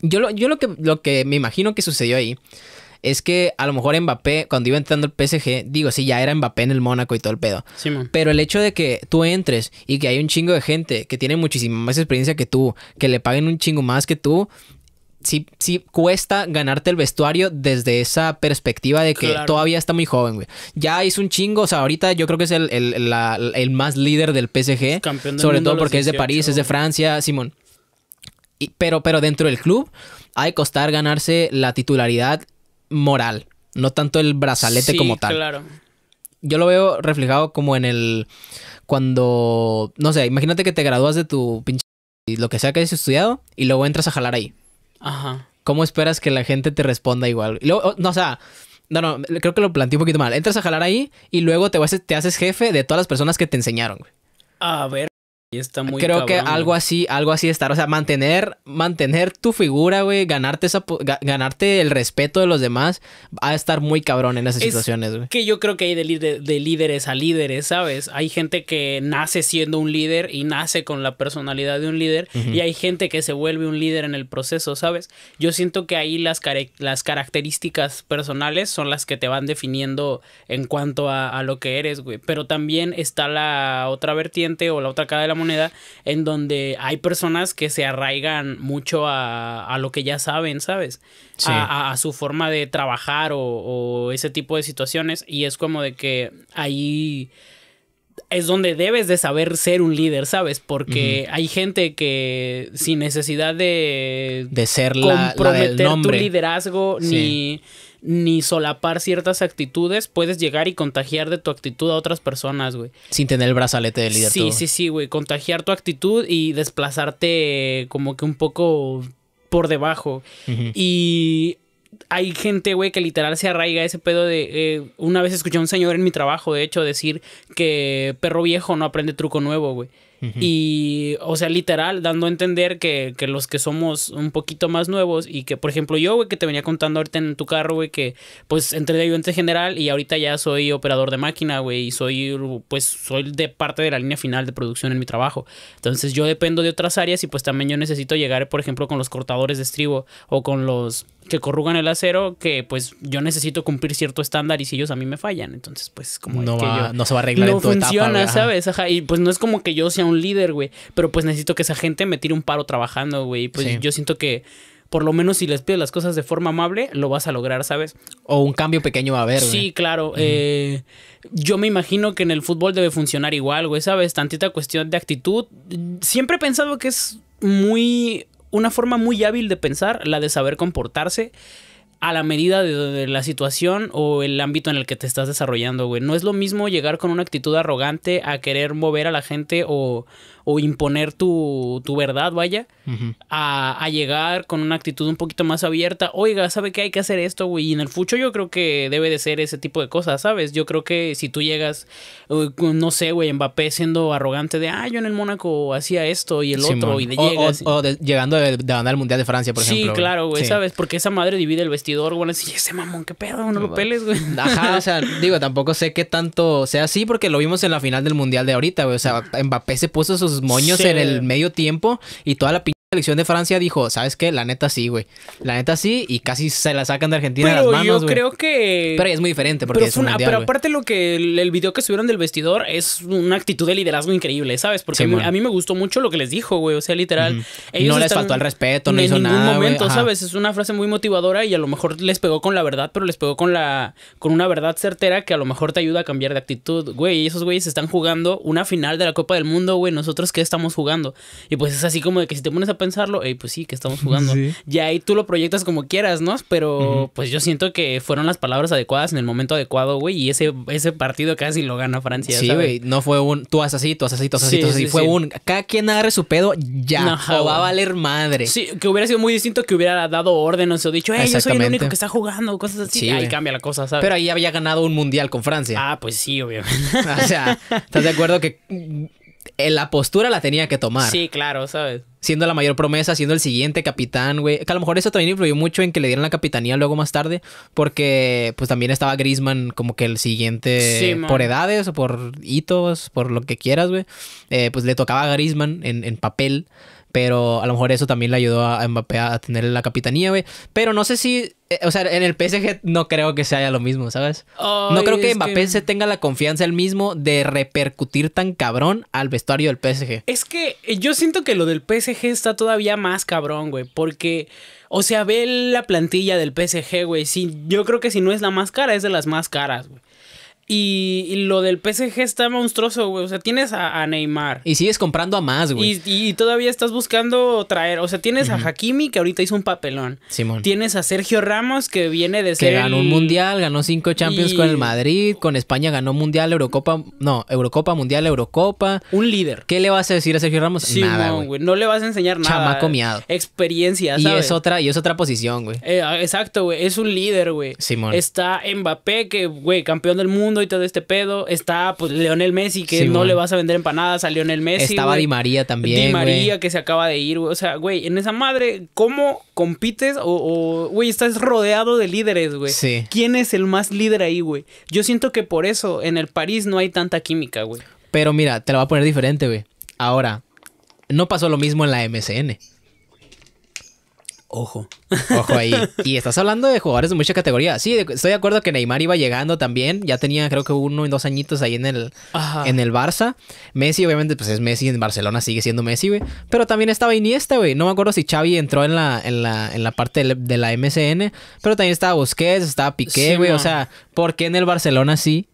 Yo lo que me imagino que sucedió ahí es que a lo mejor Mbappé, cuando iba entrando el PSG, digo, sí, ya era Mbappé en el Mónaco y todo el pedo. Sí, man. Pero el hecho de que tú entres y que hay un chingo de gente que tiene muchísima más experiencia que tú, que le paguen un chingo más que tú, sí cuesta ganarte el vestuario desde esa perspectiva de que, claro, todavía está muy joven, güey. Ya hizo un chingo, o sea, ahorita yo creo que es el más líder del PSG, campeón del sobre mundo, todo porque 18, es de París, es de Francia, Simón. Y, pero dentro del club hay que costar ganarse la titularidad moral, no tanto el brazalete, sí, como tal. Claro. Yo lo veo reflejado como en el... Cuando... No sé, imagínate que te gradúas de tu pinche... Lo que sea que hayas estudiado y luego entras a jalar ahí. Ajá. ¿Cómo esperas que la gente te responda igual? Y luego, no, o sea... No, creo que lo planteé un poquito mal. Entras a jalar ahí y luego te haces jefe de todas las personas que te enseñaron, güey. A ver... Y está muy creo cabrón, que algo así estar, o sea, mantener tu figura, güey, ganarte el respeto de los demás, va a estar muy cabrón en esas situaciones, güey. Que yo creo que hay de líderes a líderes, ¿sabes? Hay gente que nace siendo un líder y nace con la personalidad de un líder, y hay gente que se vuelve un líder en el proceso, ¿sabes? Yo siento que ahí las características personales son las que te van definiendo en cuanto a lo que eres, güey. Pero también está la otra vertiente o la otra cara de la moneda, en donde hay personas que se arraigan mucho a lo que ya saben, ¿sabes? Sí. A su forma de trabajar o ese tipo de situaciones, y es como de que ahí es donde debes de saber ser un líder, ¿sabes? Porque hay gente que sin necesidad de ser comprometer del nombre, tu liderazgo, sí, ni solapar ciertas actitudes, puedes llegar y contagiar de tu actitud a otras personas, güey. Sin tener el brazalete de líder. Sí, todo. Sí, güey. Contagiar tu actitud y desplazarte como que un poco por debajo. Y hay gente, güey, que literal se arraiga ese pedo de... una vez escuché a un señor en mi trabajo, de hecho, decir que perro viejo no aprende truco nuevo, güey. Y, o sea, literal, dando a entender que los que somos un poquito más nuevos y que, por ejemplo, yo, güey, que te venía contando ahorita en tu carro, güey, que, pues, entré general y ahorita ya soy operador de máquina, güey, y soy de parte de la línea final de producción en mi trabajo. Entonces, yo dependo de otras áreas y, pues, también yo necesito llegar, por ejemplo, con los cortadores de estribo o con los que corrugan el acero, que, pues, yo necesito cumplir cierto estándar y si ellos a mí me fallan, entonces, pues, como no, no se va a arreglar en tu etapa, güey. No funciona, ¿sabes? Ajá, y, pues, no es como que yo sea un líder, güey, pero pues necesito que esa gente me tire un paro trabajando, güey, pues sí. Yo siento que por lo menos si les pides las cosas de forma amable, lo vas a lograr, ¿sabes? O un cambio pequeño va a haber, güey. Sí, claro. Yo me imagino que en el fútbol debe funcionar igual, güey, ¿sabes? Tantita cuestión de actitud. Siempre he pensado que es una forma muy hábil de pensar, la de saber comportarse a la medida de la situación o el ámbito en el que te estás desarrollando, güey. No es lo mismo llegar con una actitud arrogante a querer mover a la gente o imponer tu verdad, vaya, a llegar con una actitud un poquito más abierta. Oiga, ¿sabe qué? Hay que hacer esto, güey. Y en el future yo creo que debe de ser ese tipo de cosas, ¿sabes? Yo creo que si tú llegas, no sé, güey, Mbappé siendo arrogante de, yo en el Mónaco hacía esto y el otro, y de llegas... llegando de ganar el Mundial de Francia, por ejemplo. Sí, claro, güey, sí, ¿sabes? Porque esa madre divide el vestido. Bueno, sí, ese mamón, qué pedo, no lo peles, güey. Ajá, o sea, digo, tampoco sé qué tanto sea así porque lo vimos en la final del Mundial de ahorita, güey. O sea, Mbappé se puso sus moños en el medio tiempo y toda la selección de Francia dijo, ¿sabes qué? La neta sí, güey. La neta sí, y casi se la sacan de Argentina de las manos, güey. Pero yo creo que... Pero es muy diferente porque es un mundial, pero aparte lo que... El video que subieron del vestidor es una actitud de liderazgo increíble, ¿sabes? Porque sí, a mí me gustó mucho lo que les dijo, güey. O sea, literal... Ellos no les faltó el respeto, no hizo nada, en ningún momento, ¿sabes? Es una frase muy motivadora y a lo mejor les pegó con la verdad, pero les pegó con una verdad certera que a lo mejor te ayuda a cambiar de actitud, güey. Y esos güeyes están jugando una final de la Copa del Mundo, güey. ¿Nosotros qué estamos jugando? Y pues es así como de que si te pones a pensarlo, pues sí, que estamos jugando. Sí. Y ahí tú lo proyectas como quieras, ¿no? Pero pues yo siento que fueron las palabras adecuadas en el momento adecuado, güey, y ese partido casi lo gana Francia, sí, güey, no fue un tú haces así, tú haces así, tú haces así, tú haces así. Fue un cada quien agarre su pedo, ya, o va a valer madre. Sí, que hubiera sido muy distinto que hubiera dado órdenes o dicho, yo soy el único que está jugando, cosas así. Sí, ahí cambia la cosa, ¿sabes? Pero ahí había ganado un mundial con Francia. Pues sí, obviamente. O sea, ¿estás de acuerdo que la postura la tenía que tomar? Sí, claro, ¿sabes? Siendo la mayor promesa, siendo el siguiente capitán, güey. Que a lo mejor eso también influyó mucho en que le dieran la capitanía luego más tarde. Porque pues también estaba Griezmann como que el siguiente, sí, por edades o por hitos, por lo que quieras, güey. Pues le tocaba a Griezmann en papel. pero a lo mejor eso también le ayudó a Mbappé a tener la capitanía, güey. Pero no sé si, o sea, en el PSG no creo que se haya lo mismo, ¿sabes? Oh, no creo que Mbappé se tenga la confianza él mismo de repercutir tan cabrón al vestuario del PSG. Es que yo siento que lo del PSG está todavía más cabrón, güey, porque... O sea, ve la plantilla del PSG, güey. Sí, yo creo que si no es la más cara, es de las más caras, güey. Y lo del PSG está monstruoso, güey. O sea, tienes a Neymar. Y sigues comprando a más, güey. Y todavía estás buscando traer... O sea, tienes a Hakimi, que ahorita hizo un papelón. Simón. Tienes a Sergio Ramos, que viene de ser... Que ganó un Mundial, ganó 5 Champions con el Madrid. Con España ganó Mundial, Eurocopa... No, Eurocopa, Mundial, Eurocopa. Un líder. ¿Qué le vas a decir a Sergio Ramos? Sí, nada, güey. No le vas a enseñar nada. Chamaco miado. Experiencia, ¿sabes? Y es otra posición, güey. Exacto, güey. Es un líder, güey. Simón. Está Mbappé, que, güey, campeón del mundo y todo este pedo. Está, pues, Lionel Messi, que no le vas a vender empanadas a Lionel Messi. Estaba Di María también, Di María, que se acaba de ir, güey. O sea, güey, en esa madre, ¿cómo compites? O güey, estás rodeado de líderes, güey. Sí. ¿Quién es el más líder ahí, güey? Yo siento que por eso en el París no hay tanta química, güey. Pero mira, te la voy a poner diferente, güey. Ahora, no pasó lo mismo en la MSN. Ojo. Ojo ahí. Y estás hablando de jugadores de mucha categoría. Sí, estoy de acuerdo que Neymar iba llegando también. Ya tenía creo que 1 o 2 añitos ahí en el Barça. Messi, obviamente, pues es Messi. En Barcelona sigue siendo Messi, güey. Pero también estaba Iniesta, güey. No me acuerdo si Xavi entró en la parte de la MSN. Pero también estaba Busquets, estaba Piqué, güey. O sea, ¿por qué en el Barcelona sí?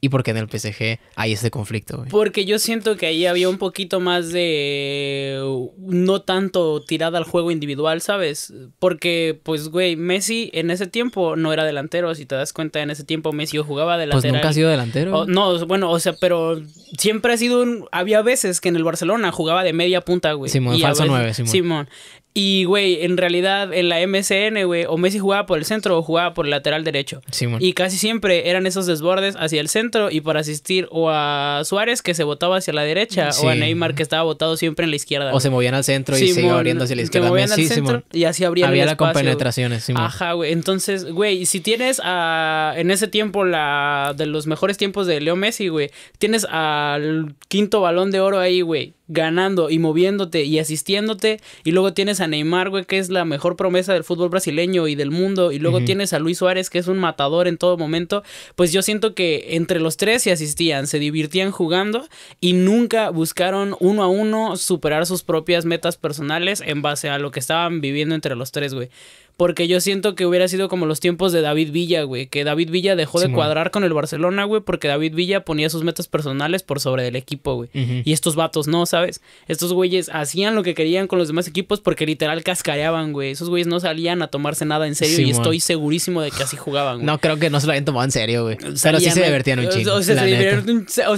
¿Y por qué en el PSG hay este conflicto, güey? Porque yo siento que ahí había un poquito más de... No tanto tirada al juego individual, ¿sabes? Porque, pues, güey, Messi en ese tiempo no era delantero. Si te das cuenta, en ese tiempo Messi jugaba delantero. Pues nunca ha sido delantero. No, bueno, o sea, pero siempre ha sido un... Había veces que en el Barcelona jugaba de media punta, güey. Simón, falso 9, Simón. Simón. Y, güey, en realidad, en la MSN, güey, o Messi jugaba por el centro o jugaba por el lateral derecho. Sí, y casi siempre eran esos desbordes hacia el centro y para asistir o a Suárez, que se botaba hacia la derecha, o a Neymar, que estaba botado siempre en la izquierda. O se movían al centro y se iba abriendo hacia la izquierda. Se movían al centro y así abría el espacio. Había la compenetración, sí. Ajá, güey. Entonces, güey, si tienes a... En ese tiempo, la de los mejores tiempos de Leo Messi, güey, tienes al 5.º Balón de Oro ahí, güey, ganando y moviéndote y asistiéndote, y luego tienes a Neymar, güey, que es la mejor promesa del fútbol brasileño y del mundo, y luego tienes a Luis Suárez, que es un matador en todo momento. Pues yo siento que entre los tres se asistían, se divirtían jugando y nunca buscaron uno a uno superar sus propias metas personales en base a lo que estaban viviendo entre los tres, güey. Porque yo siento que hubiera sido como los tiempos de David Villa, güey. Que David Villa dejó de cuadrar con el Barcelona, güey. Porque David Villa ponía sus metas personales por sobre el equipo, güey. Y estos vatos no, ¿sabes? Estos güeyes hacían lo que querían con los demás equipos porque literal cascareaban, güey. Esos güeyes no salían a tomarse nada en serio. Y estoy segurísimo de que así jugaban, güey. No, creo que no se lo habían tomado en serio, güey. Pero sí se divertían un chingo. O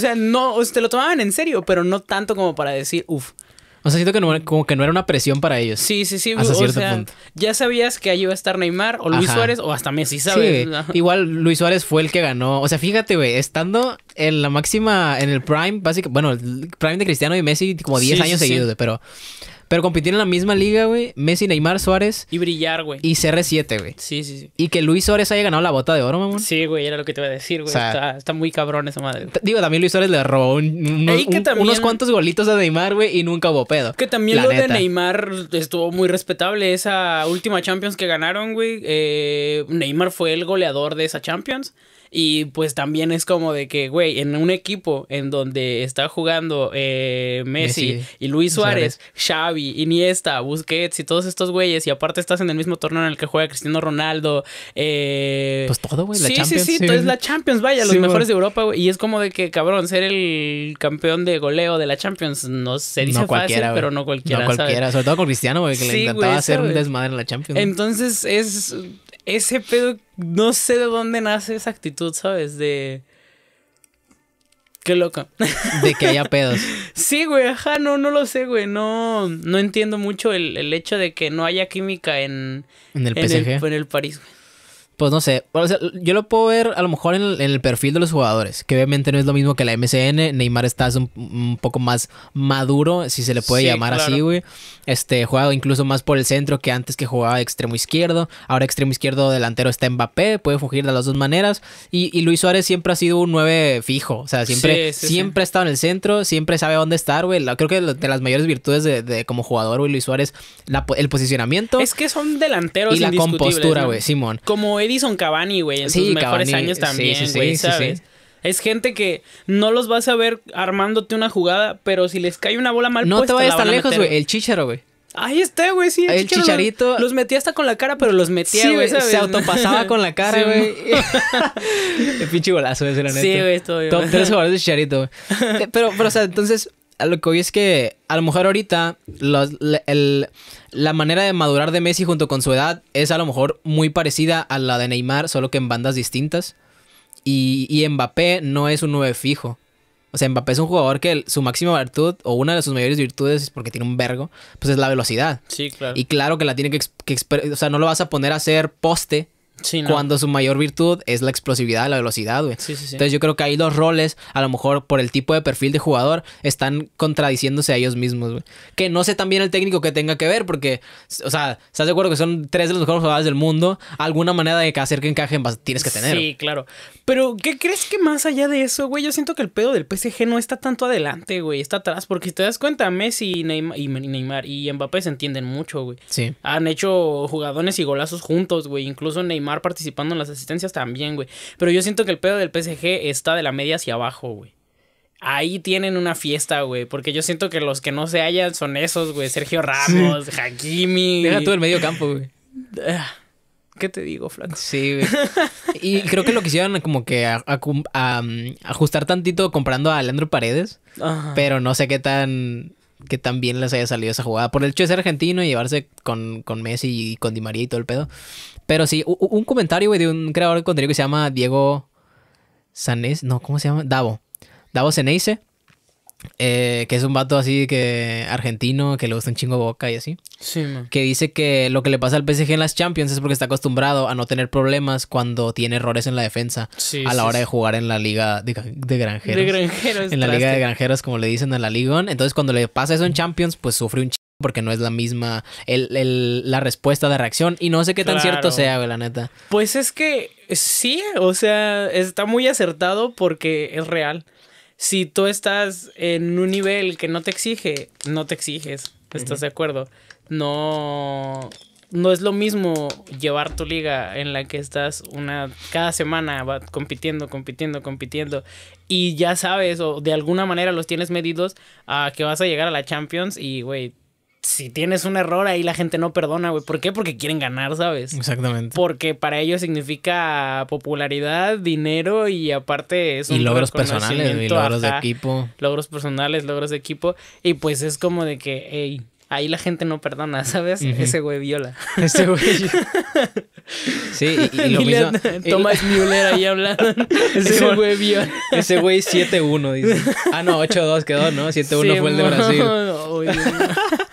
sea, te lo tomaban en serio, pero no tanto como para decir, uff. O sea, siento que no, como que no era una presión para ellos. Sí. Hasta cierto punto. Ya sabías que allí iba a estar Neymar o Luis Suárez o hasta Messi, ¿sabes? Sí, igual Luis Suárez fue el que ganó. O sea, fíjate, güey, estando en la máxima, en el prime, básicamente, bueno, el prime de Cristiano y Messi como 10 años seguidos, güey, pero competir en la misma liga, güey. Messi, Neymar, Suárez. Y brillar, güey. Y CR7, güey. Sí. Y que Luis Suárez haya ganado la bota de oro, mamón. Sí, güey. Era lo que te iba a decir, güey. O sea, está muy cabrón esa madre. Digo, también Luis Suárez le robó unos cuantos golitos a Neymar, güey. Y nunca hubo pedo. Que también lo de Neymar estuvo muy respetable. Esa última Champions que ganaron, güey. Neymar fue el goleador de esa Champions. Y pues también es como de que, güey, en un equipo en donde está jugando Messi y Luis Suárez, Xavi, Iniesta, Busquets y todos estos güeyes, y aparte estás en el mismo torneo en el que juega Cristiano Ronaldo. Pues todo, güey, la Champions. Sí, todo es la Champions, vaya, los mejores de Europa, güey. Y es como de que, cabrón, ser el campeón de goleo de la Champions no se dice fácil, pero no cualquiera, ¿sabes? No cualquiera, sobre todo con Cristiano, güey, que le encantaba hacer un desmadre en la Champions. Entonces es... Ese pedo, no sé de dónde nace esa actitud, ¿sabes? De... Qué loco. De que haya pedos. Sí, güey, ajá, no lo sé, güey. No entiendo mucho el hecho de que no haya química en el PSG. En el París, güey. Pues no sé, o sea, yo lo puedo ver a lo mejor en el perfil de los jugadores, que obviamente no es lo mismo que la MSN. Neymar está un poco más maduro, si se le puede llamar así, güey. Juega incluso más por el centro, que antes que jugaba extremo izquierdo. Ahora extremo izquierdo delantero está Mbappé, puede fugir de las dos maneras. Y Luis Suárez siempre ha sido un 9 fijo, o sea, siempre ha estado en el centro, siempre sabe dónde estar, güey. Creo que de las mayores virtudes de como jugador, güey, Luis Suárez, el posicionamiento. Es que son delanteros y la compostura, güey, ¿no? Simón. Como Edison Cavani, güey, en sus mejores años también, güey, ¿sabes? Es gente que no los vas a ver armándote una jugada, pero si les cae una bola mal puesta, no te vayas tan lejos, güey. El Chicharo, güey. Ahí está, güey, sí. El Chicharito. Los metía hasta con la cara, pero los metía, güey. Sí, se autopasaba con la cara, güey. El pinche golazo, ese, la neta. Sí, güey, todo bien. Top 3 jugadores de Chicharito, güey. Pero, o sea, entonces, a lo que oí es que a lo mejor ahorita la manera de madurar de Messi junto con su edad es a lo mejor muy parecida a la de Neymar, solo que en bandas distintas. Y Mbappé no es un 9 fijo. O sea, Mbappé es un jugador que su máxima virtud, o una de sus mayores virtudes, es porque tiene un vergo, pues es la velocidad. Sí, claro. Y claro que la tiene que o sea, no lo vas a poner a hacer poste. Sí, no. Cuando su mayor virtud es la explosividad, la velocidad, güey. Sí, sí, sí. Entonces yo creo que ahí los roles, a lo mejor por el tipo de perfil de jugador, están contradiciéndose a ellos mismos, güey. Que no sé también el técnico que tenga que ver, porque, o sea, ¿estás de acuerdo que son 3 de los mejores jugadores del mundo? Alguna manera de hacer que encajen tienes que tener. Sí, güey. Claro. Pero, ¿qué crees que más allá de eso, güey? Yo siento que el pedo del PSG no está tanto adelante, güey. Está atrás, porque si te das cuenta, Messi y Mbappé se entienden mucho, güey. Sí. Han hecho jugadones y golazos juntos, güey. Incluso Neymar participando en las asistencias también, güey. Pero yo siento que el pedo del PSG está de la media hacia abajo, güey. Ahí tienen una fiesta, güey. Porque yo siento que los que no se hallan son esos, güey. Sergio Ramos, sí. Hakimi. Deja tú el medio campo, güey. ¿Qué te digo, Flaco? Sí, güey. Y creo que lo quisieron como que ajustar tantito comparando a Leandro Paredes. Ajá. Pero no sé qué tan bien les haya salido esa jugada. Por el hecho de ser argentino y llevarse con Messi y con Di María y todo el pedo. Pero sí, un comentario, güey, de un creador de contenido que se llama Diego Zanez. No, ¿cómo se llama? Davo Zanez. Que es un vato así que argentino, que le gusta un chingo Boca y así. Sí, man. Que dice que lo que le pasa al PSG en las Champions es porque está acostumbrado a no tener problemas cuando tiene errores en la defensa, a la hora de jugar en la liga de granjeros. En la liga de granjeros, como le dicen a la Ligón. Entonces cuando le pasa eso en Champions, pues sufre un chingo porque no es la misma la respuesta de reacción. Y no sé qué tan cierto sea, güey, la neta. Pues es que sí, o sea, está muy acertado porque es real. Si tú estás en un nivel que no te exige, no te exiges. ¿Estás de acuerdo? No es lo mismo llevar tu liga en la que estás cada semana va compitiendo. Y ya sabes, o de alguna manera los tienes medidos a que vas a llegar a la Champions y, güey, si tienes un error ahí la gente no perdona, güey. ¿Por qué? Porque quieren ganar, ¿sabes? Exactamente. Porque para ellos significa popularidad, dinero y aparte es un logros personales, y logros de equipo. Logros personales, logros de equipo. Y pues es como de que, hey, ahí la gente no perdona, ¿sabes? Ese güey viola. Ese güey. Sí, y lo mismo. Thomas Müller ahí hablando. Ese güey viola. Ese güey 7-1, dice. Ah, no, 8-2 quedó, ¿no? 7-1 fue el de Brasil.